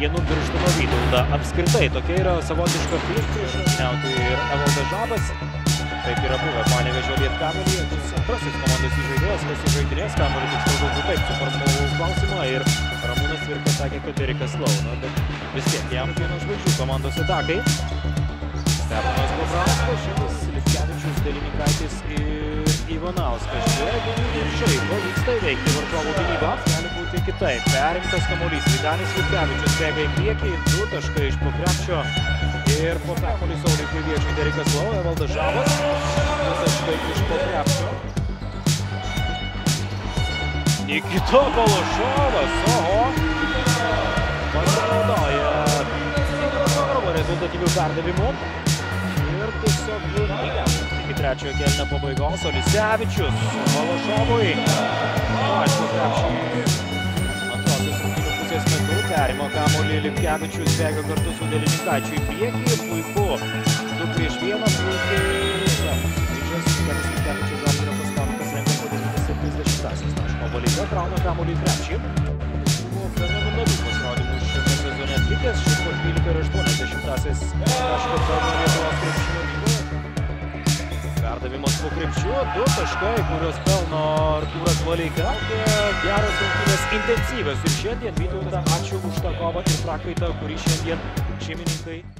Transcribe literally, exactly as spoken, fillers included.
vienu pirštu nuo Vytautą. Apskritai tokia yra savotiška kliūtis žaidėjui ir Evaldas Žabas. Taip yra buvę Panevėžio Lietkabelis, antrasis komandos įžaidėjas, kas įžaidinės kamuolį, tiksliau galbūt taip suformulavau klausimą, ir Ramūnas Svirkas sakė, kad Erikas Launa, bet vis tiek jam vieno žvaigždžių komandos atakai. Steponas Bebrauskas, Šitas Lipkevičius, Delinikaitis ir Ivanauskas. Ir šiai pavyksta įveikti varžovų gynybą, gali būti kitaip. Perimtas kamuolys, Vyganis Vitkevičius bėga į priekį, du taškai iš po krepšio. Ir po kamuolį Sauliui Kriviečiui, Erikas Launa, Valdas Žavas, du taškai iš po krepšio. Iki to Balošovas, oho, pasinaudoja rezultatyvių perdavimų. Tiesiog jūrnyje. Iki trečiojo kelnio pabaigos Lisiavičius Balošovui. Ačiū krepšį. Antrosios rungtynių pusės metu perima kamuolį Liliukkevičius, bėga kartu su Delinikaičiu į priekį. Puiku. Du prieš vieną puikiai. Rydžas, Vyganis Vitkevičius, Artūras Valiukevičius renka po septyniasdešimtąsias taško baudą. Krauna kamuolį į krepšį. Buvo fenomenalų pasirodymų šiame sezone atlikęs. Šis po dvylika ir aštuoniasdešimtąsias taško pelno Lietuvos krepšinio. Perdavimas po krepšiu, du taškai, kurios pelno Artūras Valiukevičius. Geros rungtynės, intensyvios ir šiandien Vytautą ačiū už tą kovą ir prakaitą, kurį šiandien šeimininkai